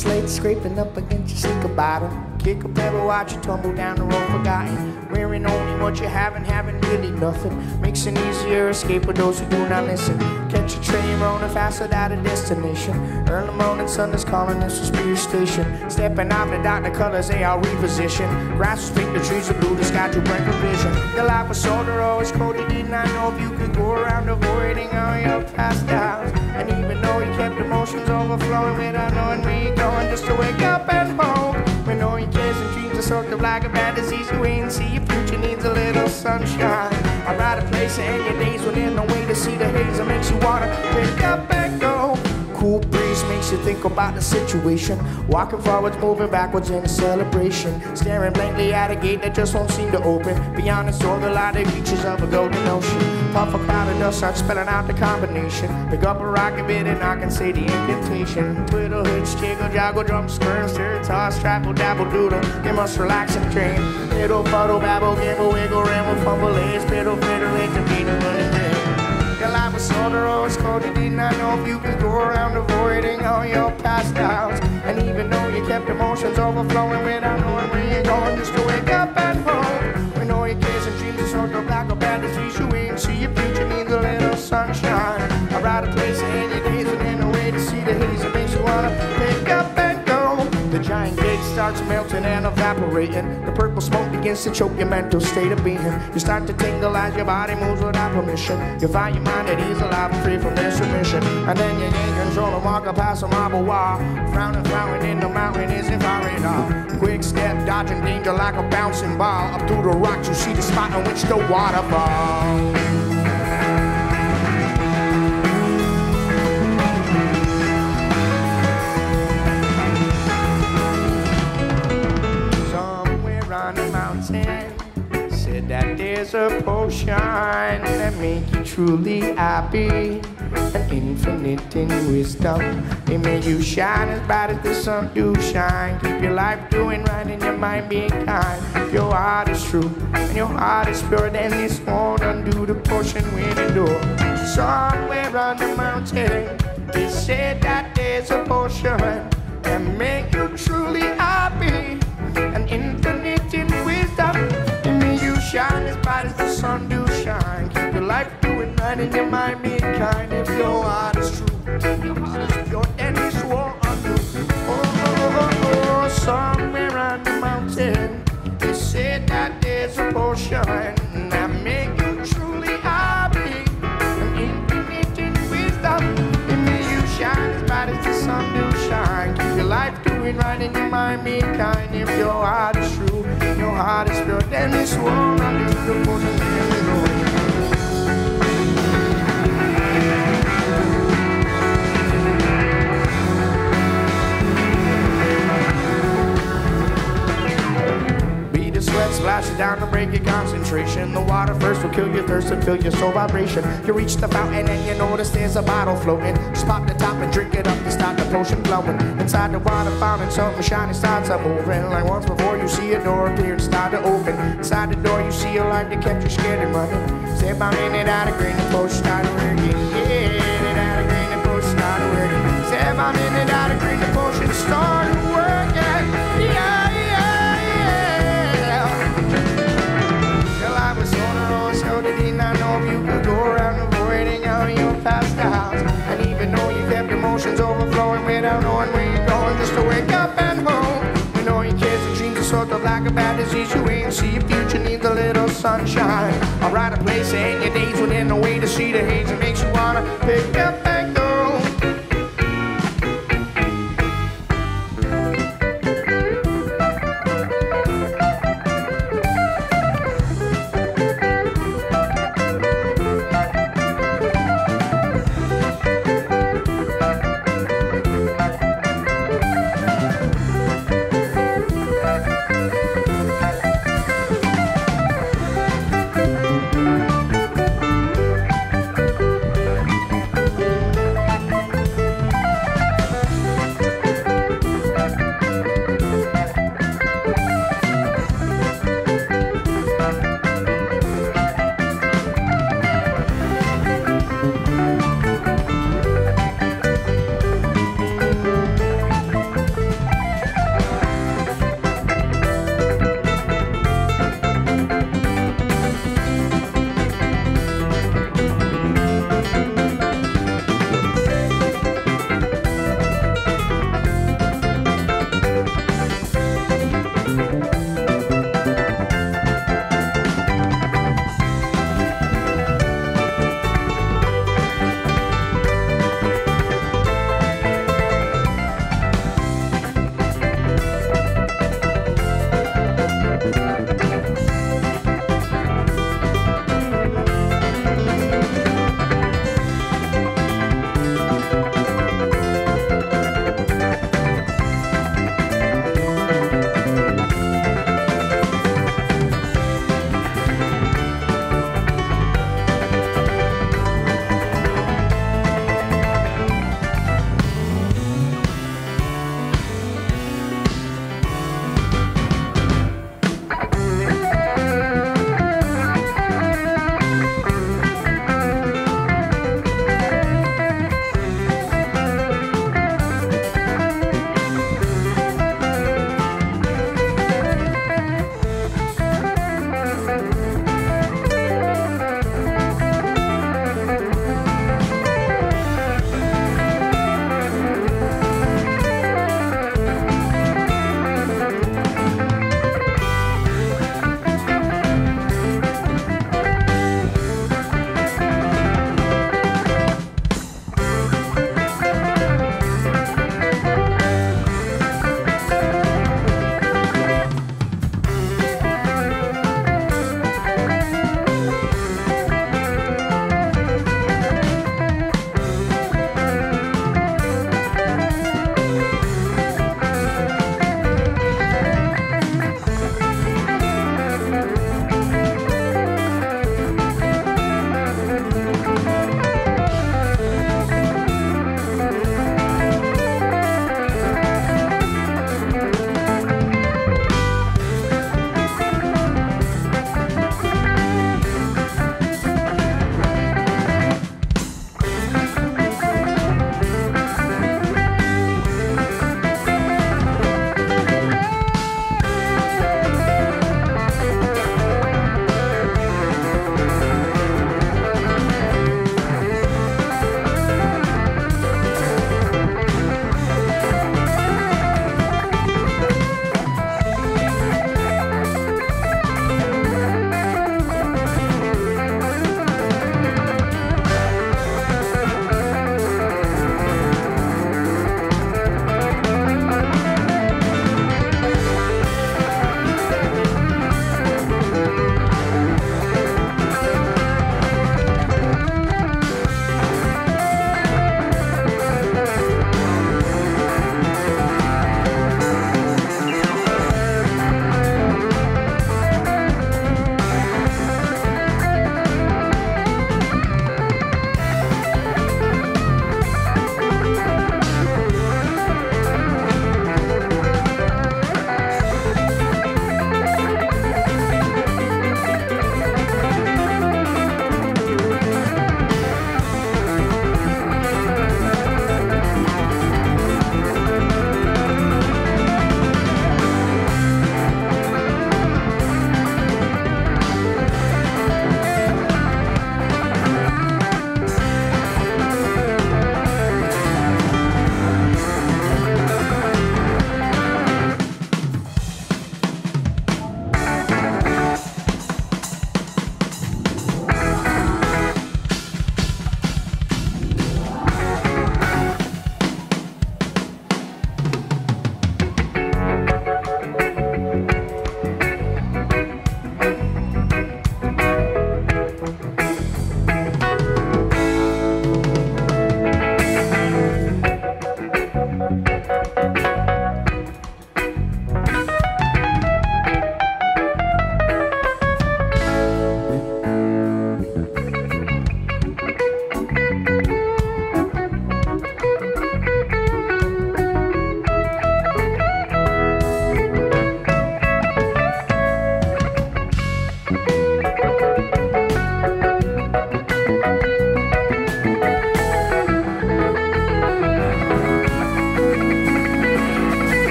slate, scraping up against your sneaker bottom. Kick a pedal, watch you tumble down the road forgotten. Wearing only what you haven't, having really nothing. Makes an easier escape for those who do not listen. Catch a train rolling fast without a destination. Early morning sun is calling us to spirit station. Stepping out the dark, the colors they all reposition. Grass was pink, the trees are blue, the sky drew brighter vision. Your life was older, always colder, did not know if you could go around avoiding all your past doubts. And even though you kept emotions overflowing without knowing where you're going, just to wake up and hope. When all your cares and dreams are soaked up like a bad disease, you ain't see your future needs a little sunshine. I'd rather place it in your days when there's no way to see the haze that makes you wanna wake up and go. Cool breeze makes you think about the situation. Walking forwards, moving backwards in a celebration. Staring blankly at a gate that just won't seem to open. Beyond the soil, the lighter reaches of a golden ocean. Puff a cloud of dust, start spelling out the combination. Pick up a rocket bit and I can say the incantation. Twiddle, hitch, jiggle, joggle, drum, squirm, stir, toss, travel, dabble, doodle. They must relax and train. Fiddle, fuddle, babble, gimble, wiggle, ramble, fumble, lace, piddle, fiddle, it can be the one. Your life was older, always cold, you did not know if you could go around avoiding all your past doubts. And even though you kept emotions overflowing without knowing where you're going, just to wake up and hope. When all your cares and dreams are sort of black or bad disease, you ain't see your future needs a little sunshine. I'd rather place it in your days and in a way to see the haze that makes you wanna wake up and go. The giant gate starts melting and evaporating. The purple smoke begins to choke your mental state of being. You start to tingle as your body moves without permission. You find your mind at ease, alive and free from their submission. And then you gain control and walk past a marble wall. Frowning, frowning in the mountain isn't far at all. Quick step, dodging danger like a bouncing ball. Up through the rocks you see the spot on which the water falls. Said that there's a potion that make you truly happy, an infinite in wisdom. It make you shine as bright as the sun do shine. Keep your life doing right and your mind being kind. If your heart is true and your heart is pure, then this won't undo the potion with the door. Somewhere on the mountain, they said that there's a potion that make you truly happy, an infinite in wisdom. It make you shine as bright as the sun do shine. Keep your life doing right and your mind being kind. If your heart is true, if your heart is pure, and it's all undo. Oh, somewhere on the mountain, they said that there's a potion that make you truly happy, an infinite in wisdom. It make you shine as bright as the sun do shine. Keep your life doing right and your mind being kind. If your heart is true, your heart is pure, then this world under the potion will go. Splash it down to break your concentration. The water first will kill your thirst and fill your soul vibration. You reach the fountain and you notice there's a bottle floating. Just pop the top and drink it up to stop the potion blowing. Inside the water fountain, something shiny starts up moving. Like once before, you see a door appear and start to open. Inside the door, you see a light that kept you scared and running. Step out in and out of green, the potion started working. Yeah, in and out of green, the potion started working. Step out in and out of green, the potion started working. Yeah. And even though you kept emotions overflowing without knowing where you're going, just to wake up and hope. When all your cares and dreams are sort of like a bad disease, you ain't see your future needs a little sunshine. I'll write a place in your days within the way to see the haze that makes you wanna pick up and go.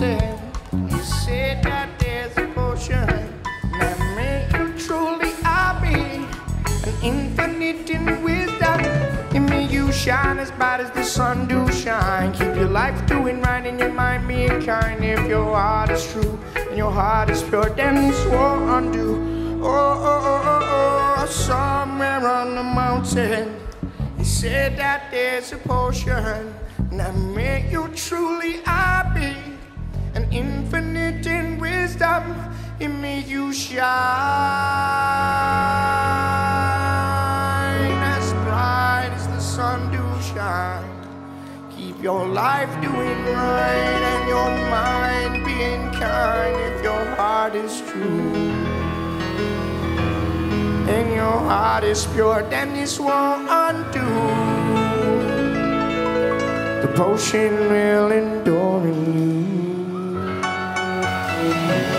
mountain. He said that there's an ocean that makes you truly happy, an infinite in wisdom. In me you shine as bright as the sun do shine. Keep your life doing right and your mind being kind. If your heart is true and your heart is pure, then swore undo. Oh, oh, oh, oh, oh, somewhere on the mountain. He said that there's a potion that make you truly happy, an infinite in wisdom. In me you shine as bright as the sun do shine. Keep your life doing right and your mind being kind. If your heart is true and your heart is pure, then this won't undo. The potion will endure in you.